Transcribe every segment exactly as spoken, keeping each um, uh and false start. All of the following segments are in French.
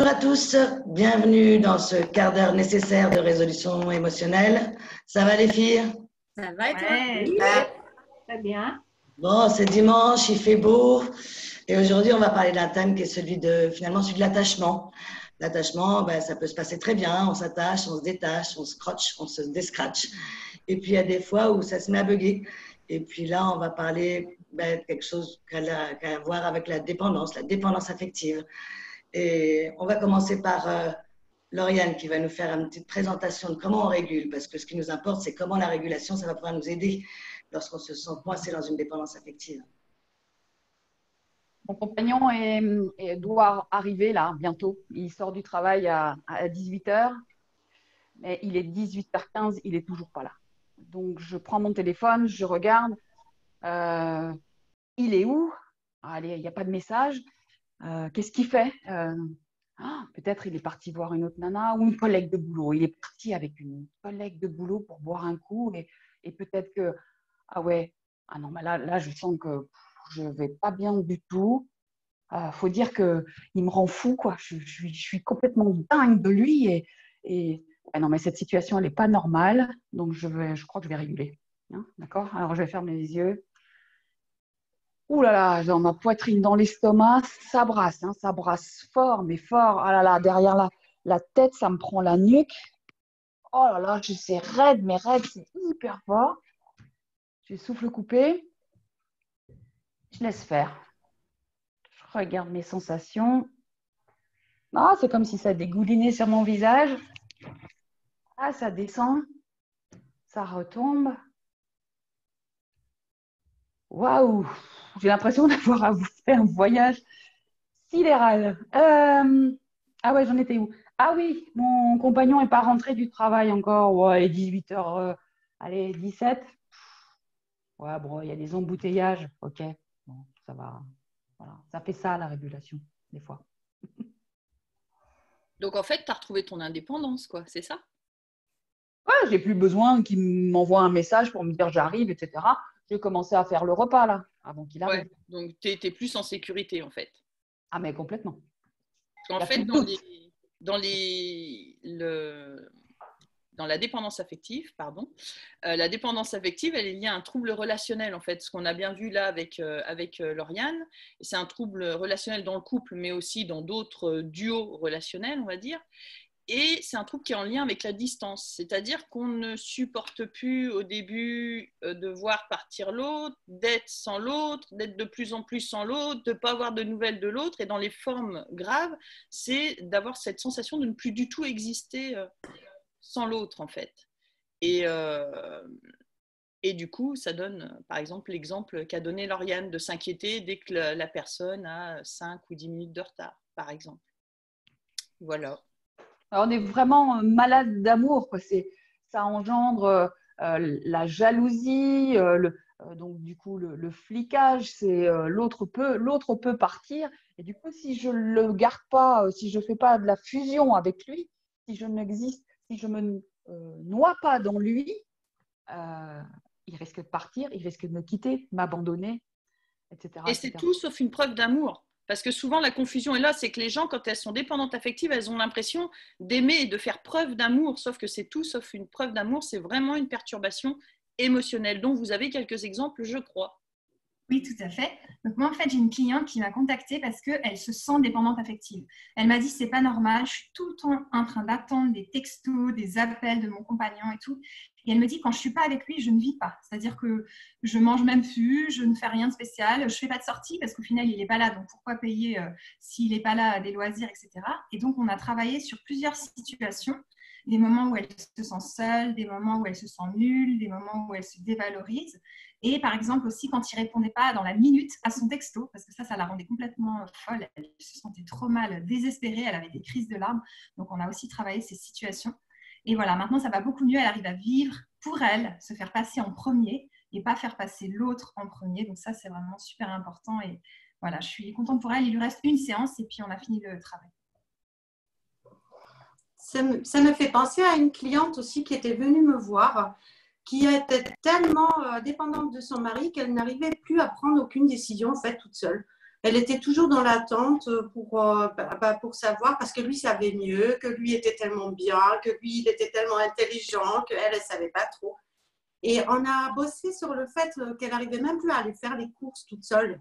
Bonjour à tous, bienvenue dans ce quart d'heure nécessaire de résolution émotionnelle. Ça va les filles? Ça va et toi? Ouais, ah. Très bien. Bon, c'est dimanche, il fait beau et aujourd'hui on va parler d'un thème qui est celui de, finalement, celui de l'attachement. L'attachement, ben, ça peut se passer très bien, on s'attache, on se détache, on se scratch, on se déscratche. Et puis il y a des fois où ça se met à bugger. Et puis là, on va parler ben, quelque chose qui a, qui a à voir avec la dépendance, la dépendance affective. Et on va commencer par euh, Lauriane qui va nous faire une petite présentation de comment on régule, parce que ce qui nous importe, c'est comment la régulation, ça va pouvoir nous aider lorsqu'on se sent coincé dans une dépendance affective. Mon compagnon est, est, doit arriver là, bientôt. Il sort du travail à, à dix-huit heures, mais il est dix-huit heures quinze, il n'est toujours pas là. Donc, je prends mon téléphone, je regarde, euh, il est où? Allez, il n'y a pas de message. Euh, Qu'est-ce qu'il fait? euh, oh, Peut-être il est parti voir une autre nana ou une collègue de boulot. Il est parti avec une collègue de boulot pour boire un coup et, et peut-être que, ah ouais, ah non, bah là, là je sens que pff, je ne vais pas bien du tout. Euh, faut dire qu'il me rend fou, quoi. Je, je, je suis complètement dingue de lui et, et ouais, non, mais cette situation, elle n'est pas normale, donc je, vais, je crois que je vais réguler. Hein, d'accord? Alors je vais fermer les yeux. Ouh là là, dans ma poitrine, dans l'estomac, ça brasse, hein, ça brasse fort, mais fort. Ah là là, derrière la, la tête, ça me prend la nuque. Oh là là, je sais, raide, mais raide, c'est hyper fort. J'ai souffle coupé. Je laisse faire. Je regarde mes sensations. Ah, c'est comme si ça dégoulinait sur mon visage. Ah, ça descend. Ça retombe. Waouh! J'ai l'impression d'avoir fait un voyage sidéral. Euh, ah ouais, j'en étais où? Ah oui, mon compagnon n'est pas rentré du travail encore. Ouais, dix-huit heures, euh, allez, dix-sept. Ouais, bon, il y a des embouteillages. Ok, bon, ça va. Voilà. Ça fait ça, la régulation, des fois. Donc, en fait, tu as retrouvé ton indépendance, quoi, c'est ça? Ouais, j'ai plus besoin qu'il m'envoie un message pour me dire j'arrive, et cetera. J'ai commencé à faire le repas, là, avant qu'il arrive. Ouais, donc, tu étais plus en sécurité, en fait. Ah, mais complètement. Parce qu'en fait, dans, les, dans, les, le, dans la dépendance affective, pardon, euh, la dépendance affective, elle est liée à un trouble relationnel, en fait. Ce qu'on a bien vu là avec, euh, avec euh, Lauriane, c'est un trouble relationnel dans le couple, mais aussi dans d'autres euh, duos relationnels, on va dire. Et c'est un trouble qui est en lien avec la distance, c'est-à-dire qu'on ne supporte plus au début de voir partir l'autre, d'être sans l'autre, d'être de plus en plus sans l'autre, de ne pas avoir de nouvelles de l'autre. Et dans les formes graves, c'est d'avoir cette sensation de ne plus du tout exister sans l'autre, en fait. Et, euh, et du coup, ça donne, par exemple, l'exemple qu'a donné Lauriane de s'inquiéter dès que la, la personne a cinq ou dix minutes de retard, par exemple. Voilà. Alors, on est vraiment malade d'amour, quoi. Ça engendre euh, la jalousie, euh, le, euh, donc du coup le, le flicage, c'est euh, l'autre peut, l'autre peut partir. Et du coup, si je le garde pas, euh, si je fais pas de la fusion avec lui, si je n'existe, si je me euh, noie pas dans lui, euh, il risque de partir, il risque de me quitter, m'abandonner, et cetera. Et c'est tout sauf une preuve d'amour. Parce que souvent, la confusion est là, c'est que les gens, quand elles sont dépendantes affectives, elles ont l'impression d'aimer et de faire preuve d'amour, sauf que c'est tout sauf une preuve d'amour, c'est vraiment une perturbation émotionnelle, dont vous avez quelques exemples, je crois. Oui, tout à fait. Donc moi, en fait, j'ai une cliente qui m'a contactée parce qu'elle se sent dépendante affective. Elle m'a dit, c'est pas normal, je suis tout le temps en train d'attendre des textos, des appels de mon compagnon et tout. Et elle me dit, quand je ne suis pas avec lui, je ne vis pas. C'est-à-dire que je ne mange même plus, je ne fais rien de spécial, je ne fais pas de sortie parce qu'au final, il n'est pas là. Donc, pourquoi payer euh, s'il n'est pas là des loisirs, et cetera. Et donc, on a travaillé sur plusieurs situations. Des moments où elle se sent seule, des moments où elle se sent nulle, des moments où elle se dévalorise. Et par exemple aussi quand il ne répondait pas dans la minute à son texto, parce que ça, ça la rendait complètement folle. Elle se sentait trop mal, désespérée, elle avait des crises de larmes. Donc on a aussi travaillé ces situations. Et voilà, maintenant ça va beaucoup mieux, elle arrive à vivre pour elle, se faire passer en premier et pas faire passer l'autre en premier. Donc ça, c'est vraiment super important. Et voilà, je suis contente pour elle. Il lui reste une séance et puis on a fini le travail. Ça me, ça me fait penser à une cliente aussi qui était venue me voir, qui était tellement euh, dépendante de son mari qu'elle n'arrivait plus à prendre aucune décision en fait toute seule. elle était toujours dans l'attente pour, euh, bah, pour savoir, parce que lui savait mieux, que lui était tellement bien, que lui, il était tellement intelligent, qu'elle, elle savait pas trop. Et on a bossé sur le fait qu'elle n'arrivait même plus à aller faire les courses toute seule.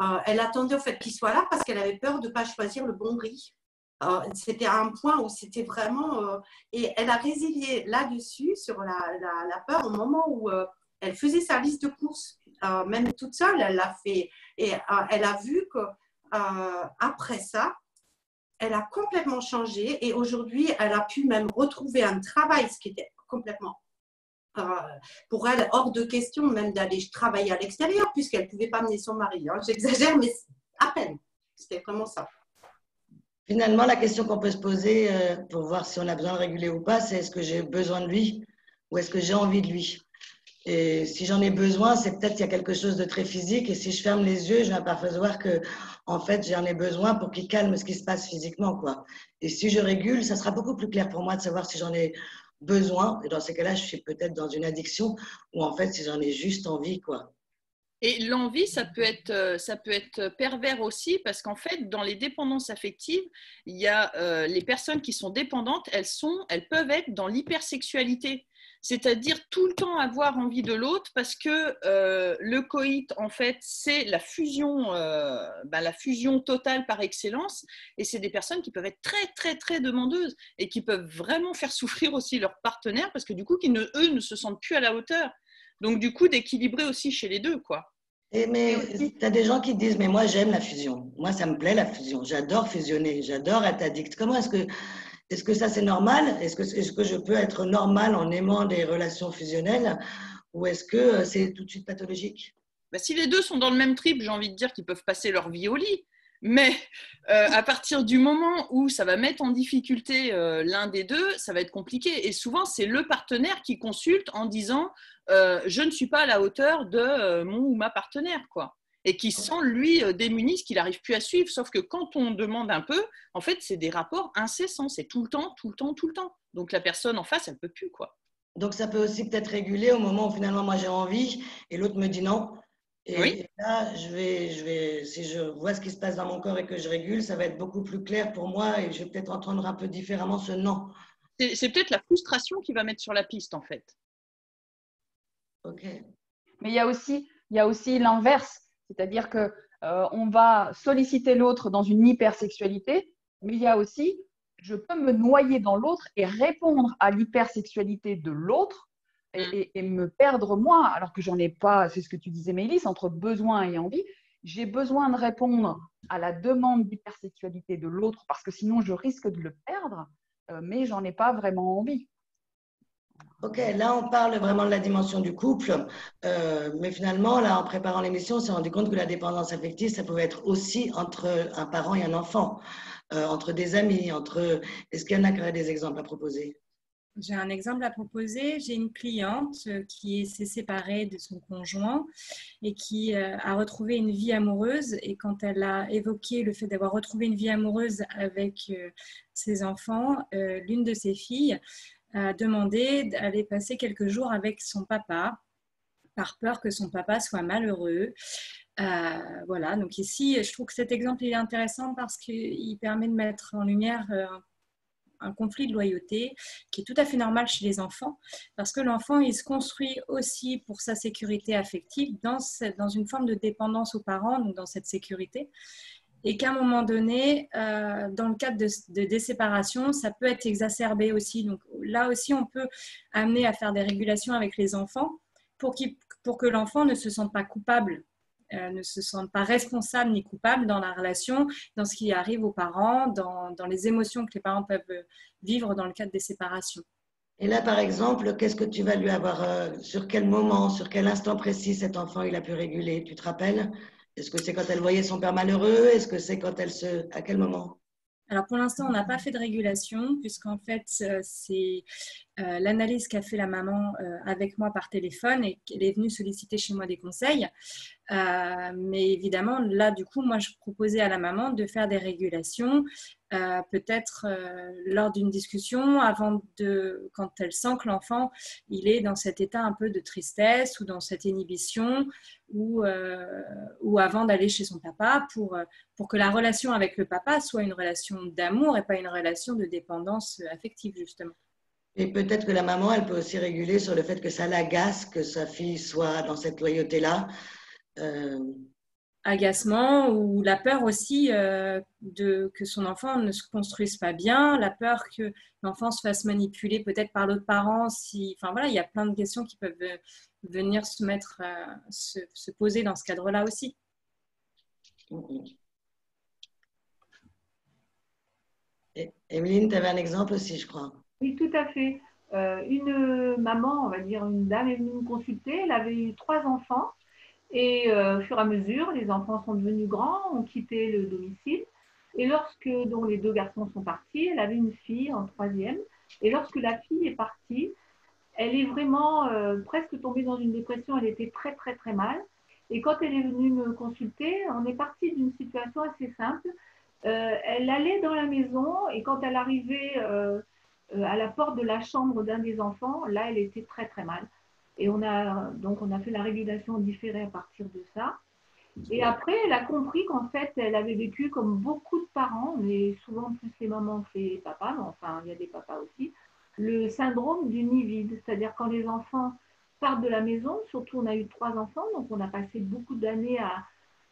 Euh, elle attendait au fait qu'il soit là parce qu'elle avait peur de ne pas choisir le bon riz. Euh, c'était un point où c'était vraiment… Euh, et elle a résilié là-dessus, sur la, la, la peur, au moment où euh, elle faisait sa liste de courses. Euh, même toute seule, elle l'a fait. Et euh, elle a vu qu'après euh, ça, elle a complètement changé. Et aujourd'hui, elle a pu même retrouver un travail, ce qui était complètement… Euh, pour elle, hors de question même d'aller travailler à l'extérieur puisqu'elle ne pouvait pas amener son mari. Hein. J'exagère, mais à peine. C'était vraiment ça. Finalement, la question qu'on peut se poser euh, pour voir si on a besoin de réguler ou pas, c'est est-ce que j'ai besoin de lui ou est-ce que j'ai envie de lui? Et si j'en ai besoin, c'est peut-être qu'il y a quelque chose de très physique et si je ferme les yeux, je vais m'apercevoir que en fait, j'en ai besoin pour qu'il calme ce qui se passe physiquement, quoi. Et si je régule, ça sera beaucoup plus clair pour moi de savoir si j'en ai besoin, et dans ces cas-là, je suis peut-être dans une addiction où en fait, si j'en ai juste envie, quoi. Et l'envie, ça peut être, ça peut être pervers aussi, parce qu'en fait, dans les dépendances affectives, il y a euh, les personnes qui sont dépendantes, elles sont, elles peuvent être dans l'hypersexualité, c'est-à-dire tout le temps avoir envie de l'autre, parce que euh, le coït, en fait, c'est la fusion, euh, ben, la fusion totale par excellence, et c'est des personnes qui peuvent être très, très, très demandeuses, et qui peuvent vraiment faire souffrir aussi leur partenaire, parce que du coup, qu'ils ne, eux ne se sentent plus à la hauteur. Donc, du coup, d'équilibrer aussi chez les deux, quoi. Et mais tu as des gens qui disent, mais moi, j'aime la fusion. Moi, ça me plaît, la fusion. J'adore fusionner, j'adore être addict. Comment est-ce que… Est-ce que ça, c'est normal? Est-ce que, est-ce que je peux être normale en aimant des relations fusionnelles? Ou est-ce que c'est tout de suite pathologique? Ben, si les deux sont dans le même trip, j'ai envie de dire qu'ils peuvent passer leur vie au lit. Mais euh, à partir du moment où ça va mettre en difficulté euh, l'un des deux, ça va être compliqué. Et souvent, c'est le partenaire qui consulte en disant euh, « je ne suis pas à la hauteur de euh, mon ou ma partenaire ». Quoi. Et qui sent, lui, démuni, ce qu'il n'arrive plus à suivre. Sauf que quand on demande un peu, en fait, c'est des rapports incessants. C'est tout le temps, tout le temps, tout le temps. Donc, la personne en face, elle ne peut plus, quoi. Donc, ça peut aussi peut-être réguler au moment où, finalement, moi, j'ai envie et l'autre me dit non. Et, oui. Et là, je vais, je vais, si je vois ce qui se passe dans mon corps et que je régule, ça va être beaucoup plus clair pour moi et je vais peut-être entendre un peu différemment ce non. C'est, c'est peut-être la frustration qui va mettre sur la piste, en fait. OK. Mais il y a aussi, il y a aussi l'inverse. C'est-à-dire qu'on euh, va solliciter l'autre dans une hypersexualité, mais il y a aussi, je peux me noyer dans l'autre et répondre à l'hypersexualité de l'autre et, et, et me perdre moi, alors que j'en ai pas, c'est ce que tu disais Maylis, entre besoin et envie, j'ai besoin de répondre à la demande d'hypersexualité de l'autre parce que sinon je risque de le perdre, euh, mais j'en ai pas vraiment envie. Ok, là on parle vraiment de la dimension du couple, euh, mais finalement là en préparant l'émission, on s'est rendu compte que la dépendance affective, ça pouvait être aussi entre un parent et un enfant, euh, entre des amis, entre… Est-ce qu'il y en a qui auraient des exemples à proposer? J'ai un exemple à proposer. J'ai une cliente qui s'est séparée de son conjoint et qui a retrouvé une vie amoureuse. Et quand elle a évoqué le fait d'avoir retrouvé une vie amoureuse avec ses enfants, l'une de ses filles a demandé d'aller passer quelques jours avec son papa par peur que son papa soit malheureux. Euh, voilà, donc ici, je trouve que cet exemple est intéressant parce qu'il permet de mettre en lumière un un conflit de loyauté qui est tout à fait normal chez les enfants parce que l'enfant, il se construit aussi pour sa sécurité affective dans, cette, dans une forme de dépendance aux parents, donc dans cette sécurité. Et qu'à un moment donné, euh, dans le cadre de, de, des séparations, ça peut être exacerbé aussi. Donc là aussi, on peut amener à faire des régulations avec les enfants pour, qu'il, pour que l'enfant ne se sente pas coupable, ne se sentent pas responsables ni coupables dans la relation, dans ce qui arrive aux parents, dans, dans les émotions que les parents peuvent vivre dans le cadre des séparations. Et là, par exemple, qu'est-ce que tu vas lui avoir euh, sur quel moment, sur quel instant précis cet enfant il a pu réguler? Tu te rappelles? Est-ce que c'est quand elle voyait son père malheureux? Est-ce que c'est quand elle se… à quel moment? Alors, pour l'instant, on n'a pas fait de régulation puisqu'en fait, c'est euh, l'analyse qu'a fait la maman euh, avec moi par téléphone et qu'elle est venue solliciter chez moi des conseils. Euh, mais évidemment, là, du coup, moi, je proposais à la maman de faire des régulations, euh, peut-être euh, lors d'une discussion, avant de, quand elle sent que l'enfant, il est dans cet état un peu de tristesse ou dans cette inhibition, ou, euh, ou avant d'aller chez son papa, pour, pour que la relation avec le papa soit une relation d'amour et pas une relation de dépendance affective, justement. Et peut-être que la maman, elle peut aussi réguler sur le fait que ça l'agace, que sa fille soit dans cette loyauté-là. Euh... Agacement ou la peur aussi euh, de, que son enfant ne se construise pas bien, la peur que l'enfant se fasse manipuler peut-être par l'autre parent. Si... Enfin voilà, il y a plein de questions qui peuvent venir se, mettre, euh, se, se poser dans ce cadre-là aussi. Émeline, tu avais un exemple aussi, je crois. Oui, tout à fait. Euh, une maman, on va dire une dame, est venue me consulter. Elle avait eu trois enfants. Et euh, au fur et à mesure, les enfants sont devenus grands, ont quitté le domicile. Et lorsque donc, les deux garçons sont partis, elle avait une fille en troisième. Et lorsque la fille est partie, elle est vraiment euh, presque tombée dans une dépression. Elle était très, très, très mal. Et quand elle est venue me consulter, on est parti d'une situation assez simple. Euh, elle allait dans la maison et quand elle arrivait euh, à la porte de la chambre d'un des enfants, là, elle était très, très mal. Et on a, donc on a fait la régulation différée à partir de ça. Et après, elle a compris qu'en fait, elle avait vécu comme beaucoup de parents, mais souvent plus les mamans que les papas, mais enfin, il y a des papas aussi, le syndrome du nid vide. C'est-à-dire quand les enfants partent de la maison, surtout on a eu trois enfants, donc on a passé beaucoup d'années à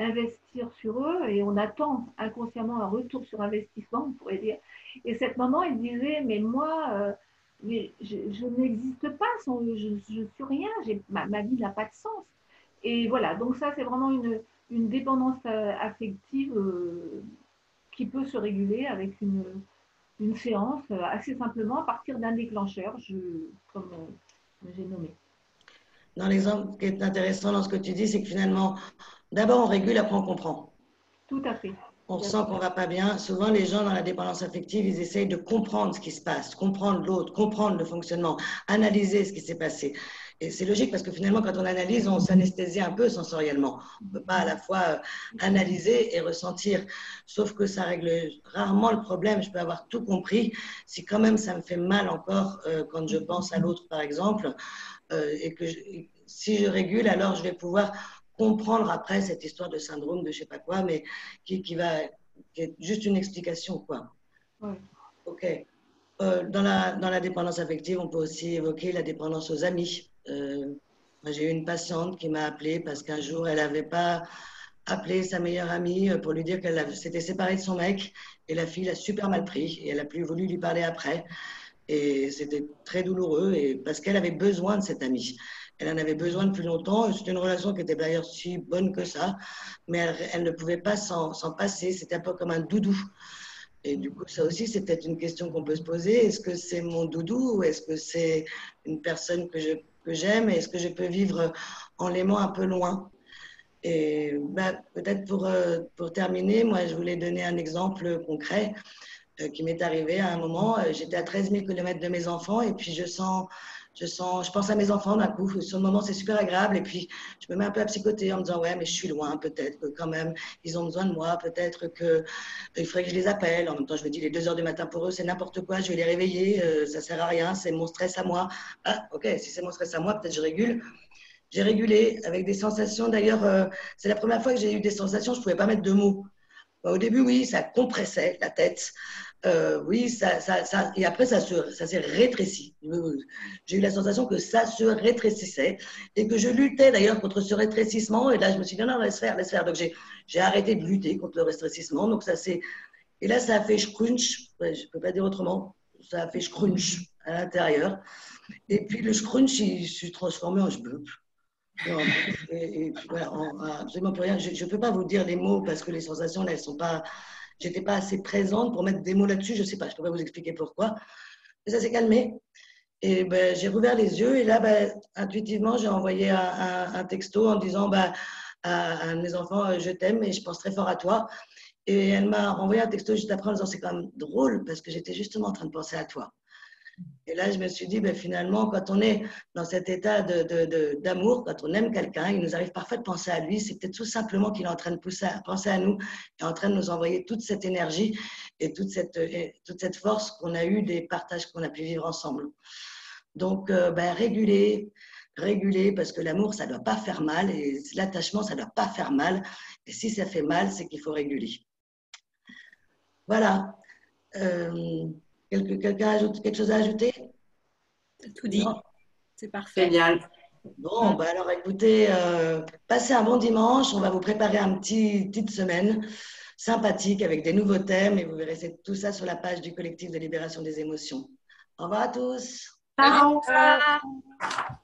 investir sur eux et on attend inconsciemment un retour sur investissement, on pourrait dire. Et cette maman, elle disait, mais moi... Euh, Mais je, je n'existe pas, sans, je ne suis rien, ma, ma vie n'a pas de sens. Et voilà, donc ça c'est vraiment une, une dépendance affective euh, qui peut se réguler avec une, une séance euh, assez simplement à partir d'un déclencheur, je, comme euh, j'ai nommé. Dans l'exemple qui est intéressant dans ce que tu dis, c'est que finalement, d'abord on régule, après on comprend. Tout à fait. On sent qu'on ne va pas bien. Souvent, les gens dans la dépendance affective, ils essayent de comprendre ce qui se passe, comprendre l'autre, comprendre le fonctionnement, analyser ce qui s'est passé. Et c'est logique parce que finalement, quand on analyse, on s'anesthésie un peu sensoriellement. On ne peut pas à la fois analyser et ressentir. Sauf que ça règle rarement le problème. Je peux avoir tout compris. Si quand même ça me fait mal encore euh, quand je pense à l'autre, par exemple, euh, et que je, si je régule, alors je vais pouvoir... comprendre après cette histoire de syndrome de je ne sais pas quoi, mais qui, qui va qui est juste une explication, quoi. Oui. Ok. Euh, dans, la, dans la dépendance affective, on peut aussi évoquer la dépendance aux amis. Euh, j'ai eu une patiente qui m'a appelée parce qu'un jour, elle n'avait pas appelé sa meilleure amie pour lui dire qu'elle s'était séparée de son mec et la fille l'a super mal pris et elle n'a plus voulu lui parler après. Et c'était très douloureux et parce qu'elle avait besoin de cette amie. Elle en avait besoin depuis longtemps. C'était une relation qui était d'ailleurs si bonne que ça, mais elle, elle ne pouvait pas s'en passer. C'était un peu comme un doudou. Et du coup, ça aussi, c'est peut-être une question qu'on peut se poser. Est-ce que c'est mon doudou ou est-ce que c'est une personne que je, que j'aime et est-ce que je peux vivre en l'aimant un peu loin? Et bah, peut-être pour, pour terminer, moi, je voulais donner un exemple concret qui m'est arrivé à un moment. J'étais à treize mille kilomètres de mes enfants et puis je sens... Je, sens, je pense à mes enfants d'un coup. Sur le moment, c'est super agréable. Et puis, je me mets un peu à psychoter en me disant, ouais, mais je suis loin, peut-être que quand même, ils ont besoin de moi. Peut-être qu'il faudrait que je les appelle. En même temps, je me dis, les deux heures du matin pour eux, c'est n'importe quoi. Je vais les réveiller. Euh, ça ne sert à rien. C'est mon stress à moi. Ah, OK, si c'est mon stress à moi, peut-être je régule. J'ai régulé avec des sensations. D'ailleurs, euh, c'est la première fois que j'ai eu des sensations. Je ne pouvais pas mettre de mots. Bah, au début, oui, ça compressait la tête. Euh, oui, ça, ça, ça, et après, ça se, ça s'est rétréci. J'ai eu la sensation que ça se rétrécissait et que je luttais d'ailleurs contre ce rétrécissement. Et là, je me suis dit, non, non, laisse faire, laisse faire. Donc, j'ai arrêté de lutter contre le rétrécissement. Donc, ça s'est... Et là, ça a fait scrunch. Ouais, je ne peux pas dire autrement. Ça a fait scrunch à l'intérieur. Et puis, le scrunch, il se transformait en je peux plus. Non, et, et, voilà, en, absolument plus rien. Je ne peux pas vous dire les mots parce que les sensations, là, elles ne sont pas... J'étais pas assez présente pour mettre des mots là-dessus, je ne sais pas, je ne peux pas vous expliquer pourquoi. Mais ça s'est calmé. Et ben, j'ai rouvert les yeux et là, ben, intuitivement, j'ai envoyé un, un, un texto en disant ben, à, à mes enfants, je t'aime et je pense très fort à toi. Et elle m'a envoyé un texto juste après en disant, c'est quand même drôle parce que j'étais justement en train de penser à toi. Et là, je me suis dit, ben, finalement, quand on est dans cet état de, de, de, d'amour, quand on aime quelqu'un, il nous arrive parfois de penser à lui. C'est peut-être tout simplement qu'il est en train de pousser à, penser à nous et en train de nous envoyer toute cette énergie et toute cette, et toute cette force qu'on a eue des partages qu'on a pu vivre ensemble. Donc, euh, ben, réguler, réguler, parce que l'amour, ça ne doit pas faire mal et l'attachement, ça ne doit pas faire mal. Et si ça fait mal, c'est qu'il faut réguler. Voilà. Euh, Quelqu'un ajoute quelque chose à ajouter? Tout dit. C'est parfait. Génial. Bon, bah alors écoutez, euh, passez un bon dimanche. On va vous préparer une petit, petite semaine sympathique avec des nouveaux thèmes et vous verrez tout ça sur la page du collectif de libération des émotions. Au revoir à tous. Au revoir.